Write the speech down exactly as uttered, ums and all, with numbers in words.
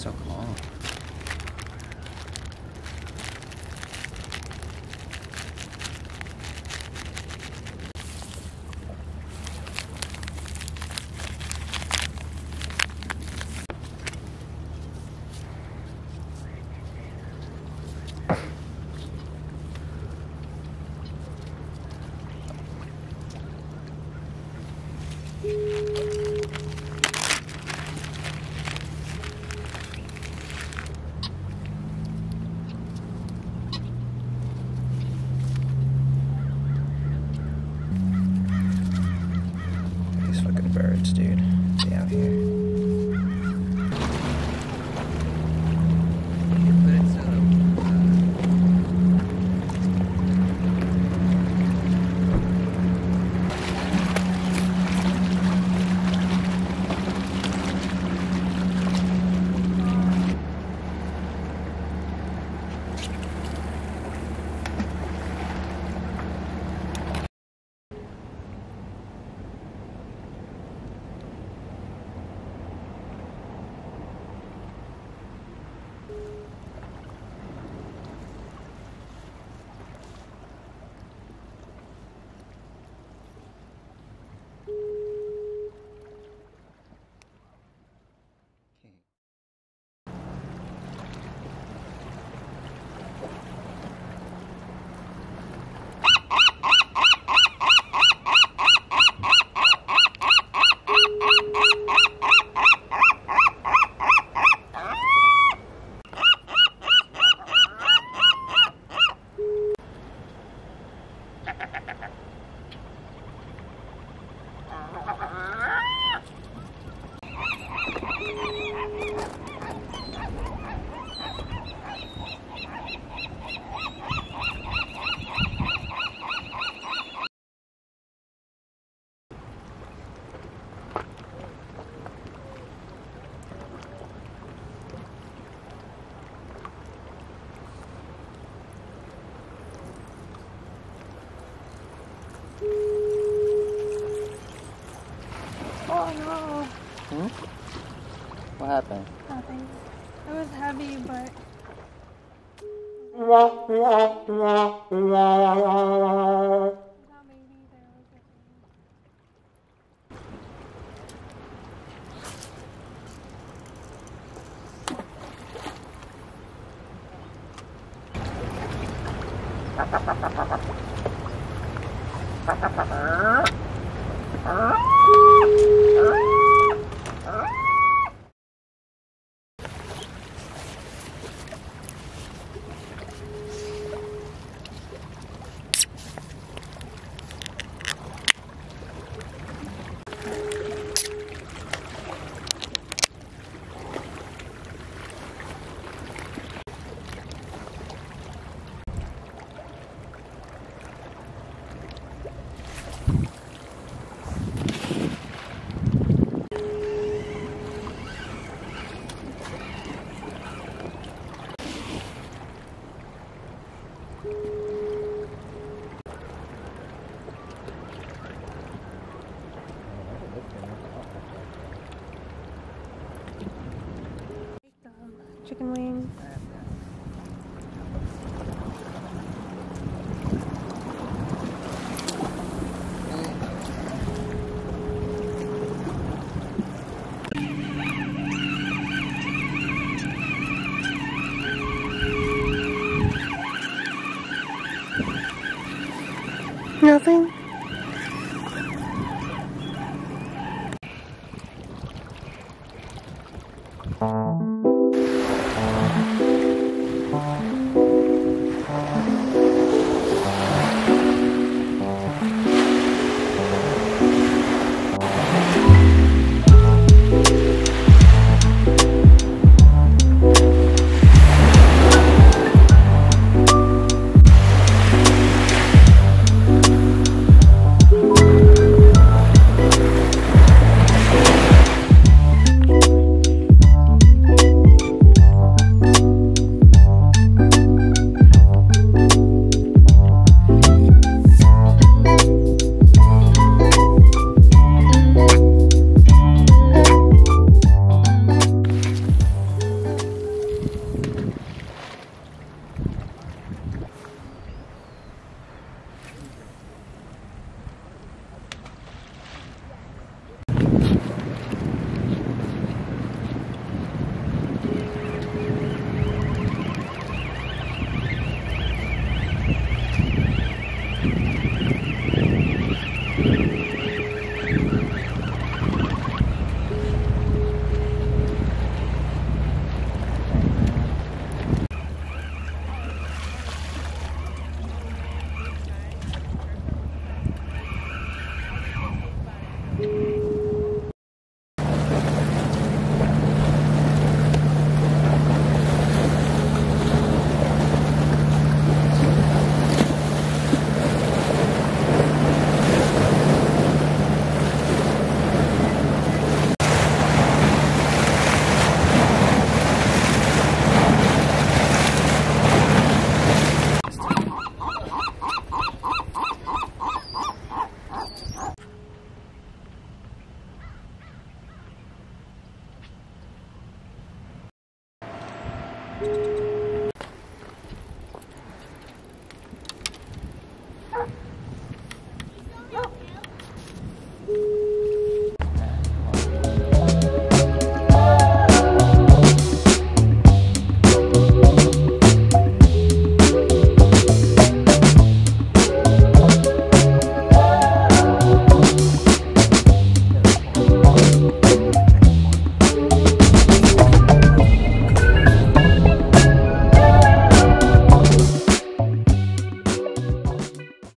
so cool. Dude, stay out here. Hmm? What happened? Nothing. It was heavy, but... Without baby, there was a chicken wings. Nothing.